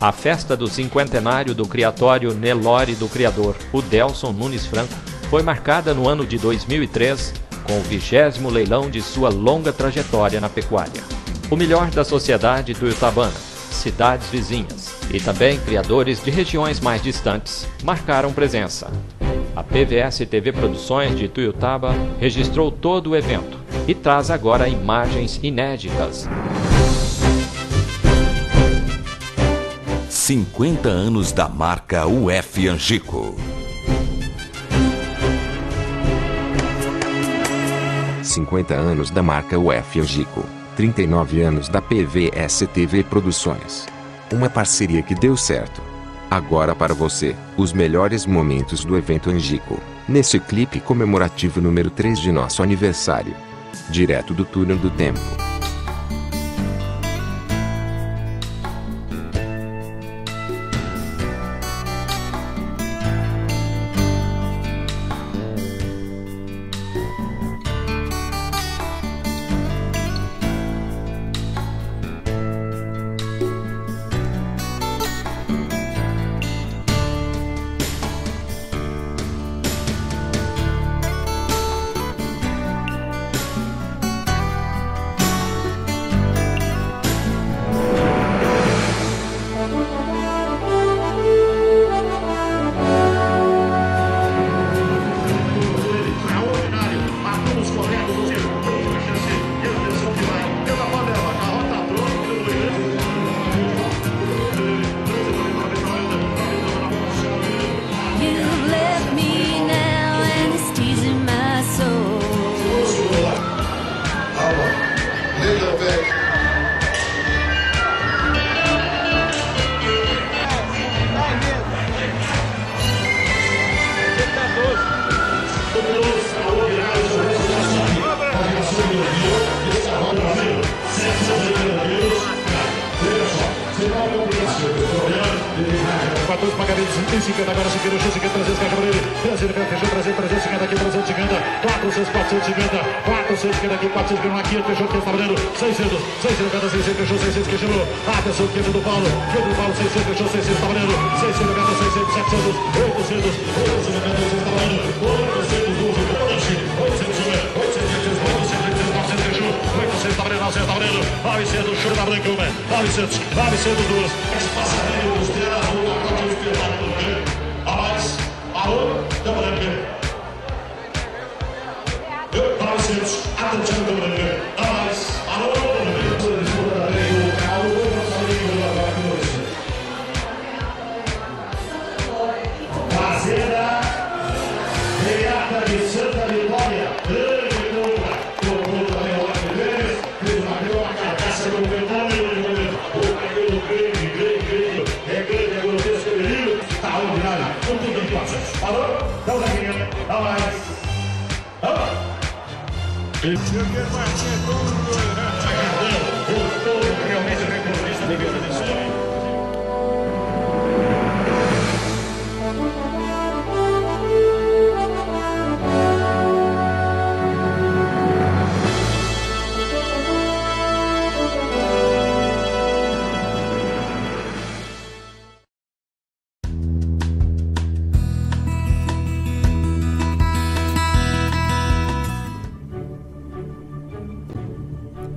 A festa do cinquentenário do Criatório NELORE do criador, o Delson Nunes Franco, foi marcada no ano de 2003 com o 20º leilão de sua longa trajetória na pecuária. O melhor da sociedade ituiutabana, cidades vizinhas e também criadores de regiões mais distantes marcaram presença. A PVS TV Produções de Ituiutaba registrou todo o evento e traz agora imagens inéditas. 50 anos da marca UF Angico. 50 anos da marca UF Angico, 39 anos da PVS TV Produções. Uma parceria que deu certo. Agora para você, os melhores momentos do evento Angico, nesse clipe comemorativo número 3 de nosso aniversário. Direto do túnel do tempo. Dois pagamentos, 150, agora se quer o chute, 350 aqui, 350, 450, 450 aqui, 450 aqui, fechou, que está valendo, 600, 650, 600, fechou, 600, que chegou, atenção, quebra do Paulo, fechou, 600, está valendo, 650, 600, 700, 800, 800, está valendo, 800, 800, 800, fechou, 800, está valendo, 900, está valendo, 900, chute da branca, 900, 2, passaremos,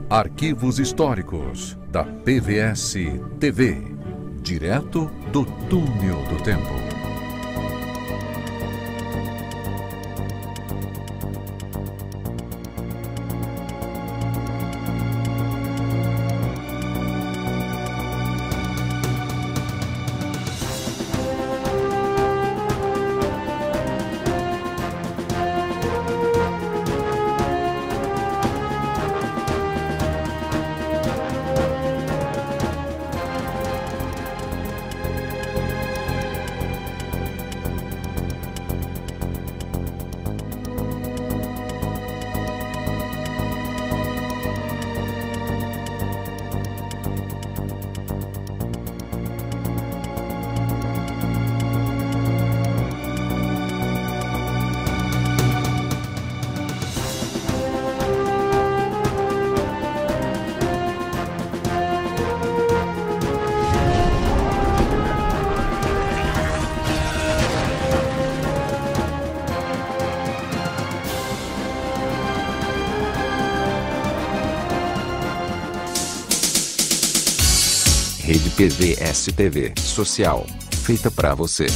Arquivos históricos da PVS TV, direto do túnel do tempo. PVS TV Social, feita pra você.